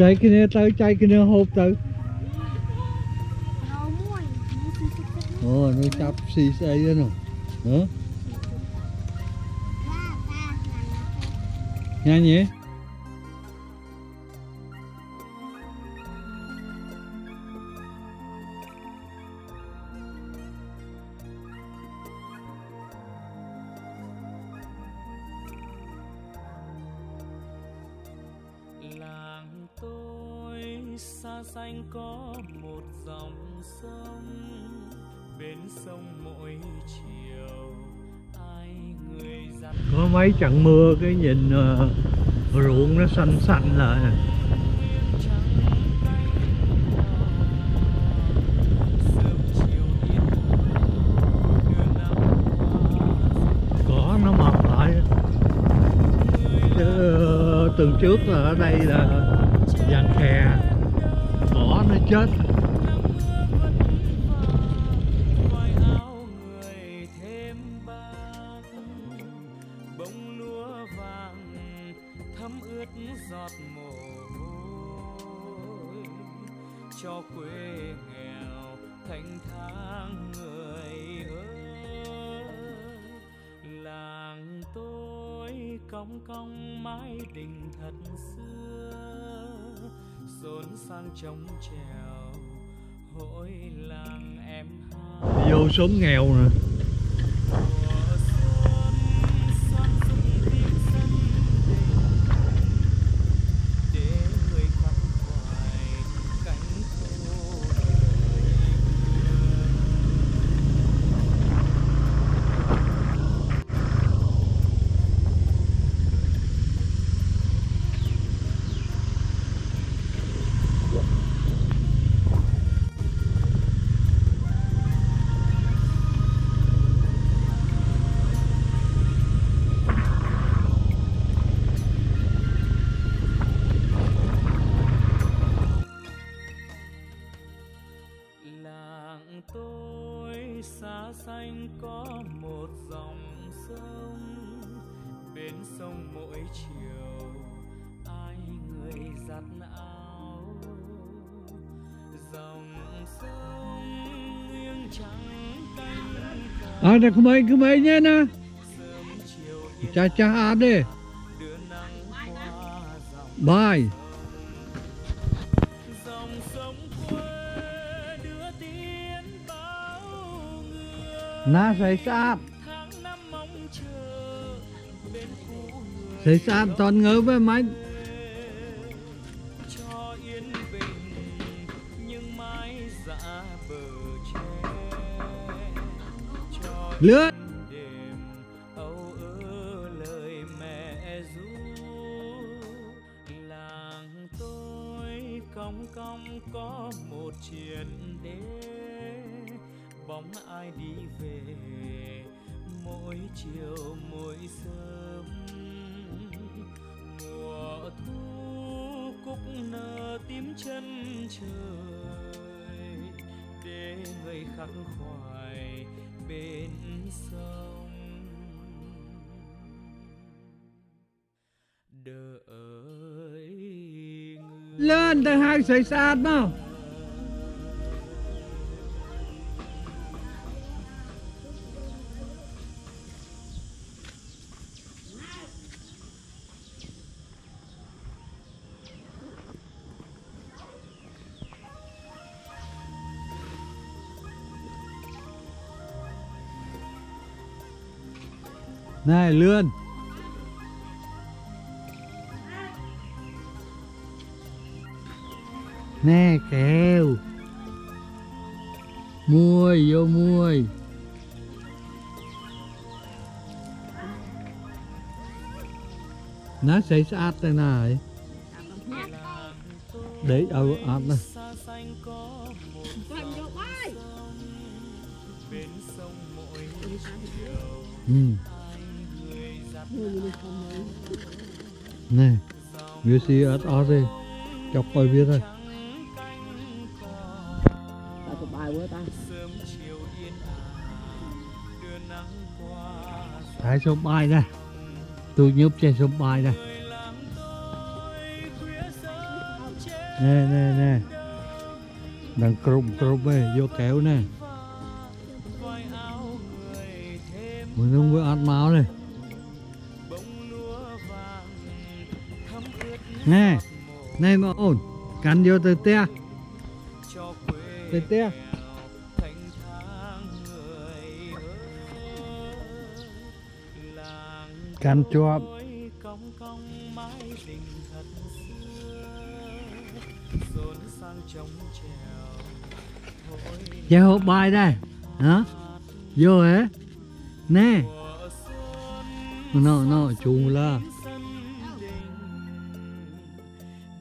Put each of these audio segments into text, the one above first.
Chạy kia nè tới, chạy kia nè hộp tới. Ồ, nó chắp xì xe đó nè. Hả? Nhanh nhỉ? Xa xanh có một dòng sông, bên sông mỗi chiều ai người dặn. Có mấy trận mưa cái nhìn ruộng nó xanh xanh lại nè. Cỏ nó mọc lại chứ từ trước là ở đây là dàn khè, cỏ nó chết. Cong mái đình thật xưa, rộn sang trống chèo hội làng em hai. Vô xóm nghèo nè. Xanh có một dòng sông, bên sông mỗi chiều ai người giặt áo. Dòng sông nghiêng trắng cánh à đây cứ mấy nhé nè. Cha cha ăn đi. Bye. Nó xây sát toàn ngớ với máy. Cho yên bình nhưng mái dã bờ tre. Cho lướt đêm âu ơ lời mẹ ru. Làng tôi cong cong có một triền đêm. Bóng ai đi về mỗi chiều mỗi sớm, mùa thu cúc nở tím chân trời để người khắc khoải bên sông. Đợi lên tới hai sợi sạt nào. Này lươn. Nè kèo. Muôi vô muôi. Nó sẽ sát đây này. Để đâu ăn đây. Này, người xì ớt ớt đi, chọc coi biết thôi. Ta có bài quá ta. Thái sông bài đây. Tôi nhúp trên sông bài đây. Nè đang crum ấy, vô kéo nè. Mình không có ăn máu này. Nè nó ổn. Cắn vô từ te. Từ te. Cắn chua. Chơi hộp bài đây. Hả? Vô hả? Nè. Nó chú là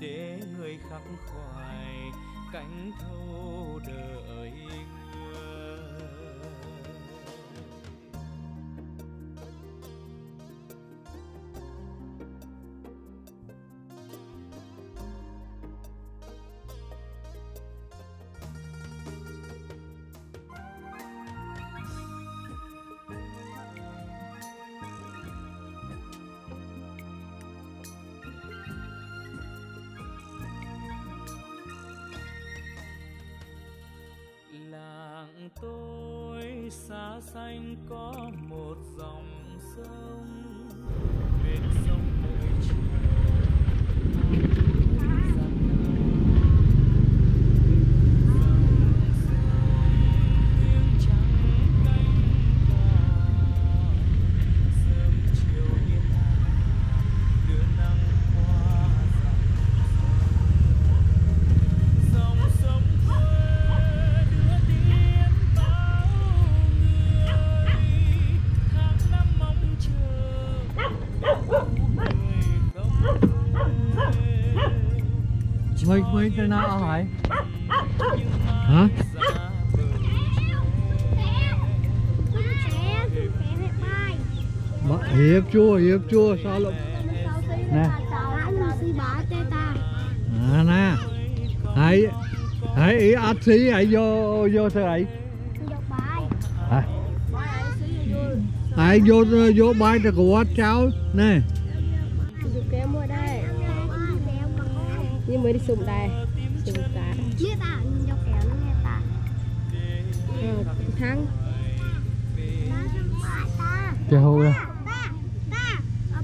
để người khắc khoải cánh thâu đời người. Tôi xa xanh có một dòng sông bên sông mỗi chiều. Mấy tên nào ở hải? Hả? Hiệp chua sao lộn? Nè. À nè. Hãy ý át xí hãy vô thơ ấy. Hãy vô bài cho của cháu. Nè. Nhưng mới đi sùng đây, sùng cá. Chưa ta, nhưng dọc kéo nó nghe ta. Thắng. Kéo hô ra. Ta,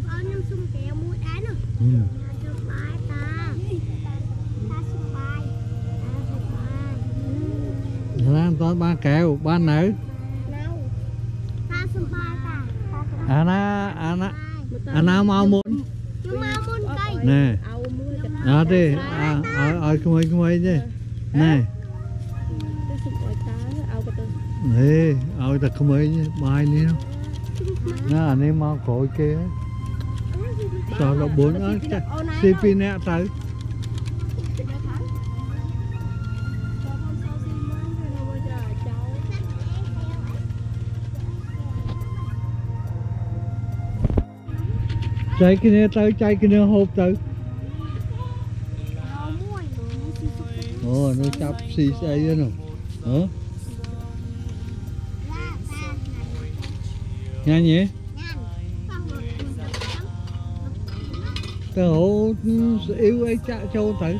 ở nhầm sùng kéo mũi đá nữa. Sùng bài ta. Ta sùng bài. Ta sùng bài. Ba kéo, ba nữ. Ta sùng bài ta. Ana mau muốn. Chú mau muốn cây. Nè. Đó đi, ở không ấy chứ. Này. Nè, ở ta không ấy chứ, bài này không. Nó ở đây mau khỏi kia. Sao nó bốn á, CP nẹ tới. Chạy kia nè tới, chạy kia nè hộp tới. Nó chắp xì xe nữa nè. Hả? Nhanh nhỉ? Cái hổ yêu ấy chạy châu thử.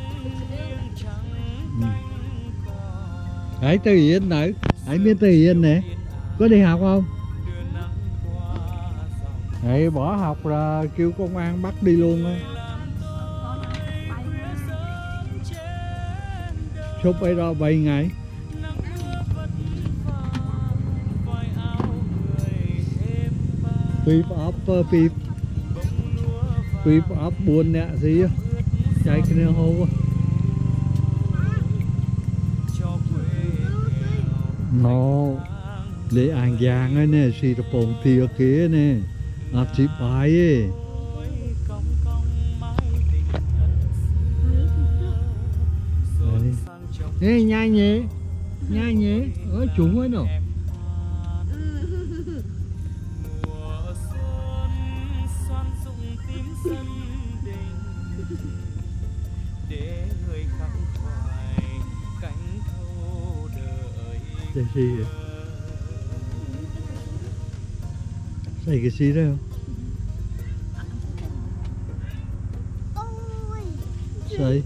Hãy tự nhiên thử. Hãy biết tự nhiên nè. Có đi học không? Hãy bỏ học là kêu công an bắt đi luôn á. Chụp ấy đó 7 ngày. Pip up buồn nè gì á. Chạy cái nè hô quá. Nó lấy ăn giang ấy nè, xì ra bồn thịa kia nè. Áp xì bài ấy. Ê, nhanh nhé, ở chúng ấy nào. Cái gì vậy? Đây cái gì đấy không? Đây.